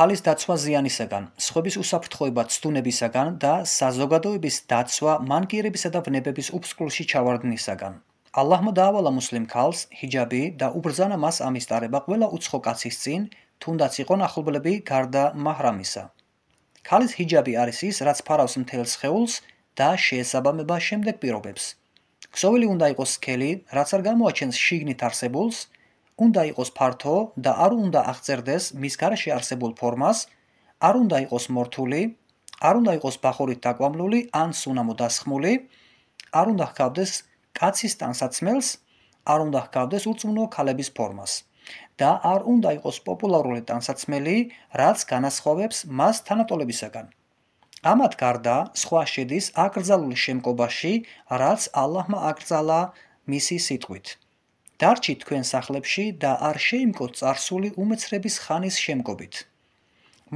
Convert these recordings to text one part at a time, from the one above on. თალის დაცვა ზიანისაგან, სხვების უსაფრთხოება ცდუნებისაგან და საზოგადოების დაცვა მანკიერებისა და ვნებების უფსკულში ჩავარდნისაგან. ალლაჰმა დაავალა მუსლიმ ქალს ჰიჯაბი და უბრძანა მას ამის დარება ყველა უცხო კაცის წინ, თუნდაც იყო ნახულბლები გარდა მაჰრამისა. ქალის ჰიჯაბი არის ის, რაც ფარავს მთელ სხეულს და შეესაბამება შემდეგ პირობებს. ქსოვილი უნდა იყოს სქელი, რაც არ გამოაჩენს შიგნით არსებულს. უნდა იყოს ფართო და არ უნდა აღწერდეს მის გარშე არსებულ ფორმას, არ უნდა იყოს მორთული, არ უნდა იყოს ბახორით დაკვამლული ან სუნამო დასხმული, არ უნდა ჰგავდეს კაცის ტანსაცმელს, არ უნდა ჰგავდეს ურწმუნო ქალების ფორმას და არ უნდა იყოს პოპულარული ტანსაცმელი, რაც განასხვავებს მას თანატოლებისაგან. ამათ გარდა სხვა შედის აკრძალული შემკობაში, რაც ალლაჰმა აკრძალა მისი სიტყვით. დარჩით თქვენ სახლებში და არ შეიმკოთ წარსული უმეცრების ხანის შემკობით.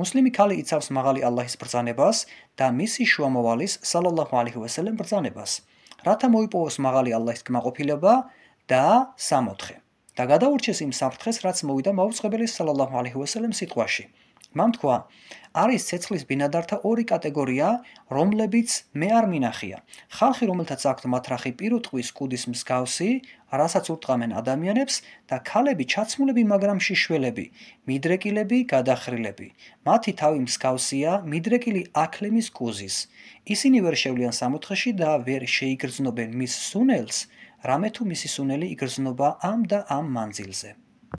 მუსლიმი ქალი იცავს მაღალი ალლაჰის ბრძანებას და მისი შუამოვალის სალალლაჰუ ალაიჰი ვასალამ ბრძანებას, რათა მოიპოვოს მაღალი ალლაჰის კმაყოფილება და სამოთხე. და გადაურჩეს იმ საფრთხეს, რაც მოვიდა მაუწყებელი სალალლაჰუ ალაიჰი ვასალამ სიტყვაში. მან თქვა: არის ცეცხლის ბინადართა ორი კატეგორია, რომლებიც მე არ მინახია. ხალხი, რომელთაც აქვთ მათრახი პირუტყვის კუდის მსგავსი, რასაც ურტყამენ ადამიანებს, და ქალები ჩაცმულები, მაგრამ შიშველები, მიდრეკილები, გადახრილები. მათი თავი მსგავსია მიდრეკილი აკლემის კუზის. ისინი ვერ შევლიან სამოთხეში და ვერ შეიგრძნობენ მის სუნელს, რამე თუ მისი სუნელი იგრძნობა ამ და ამ მანძილზე.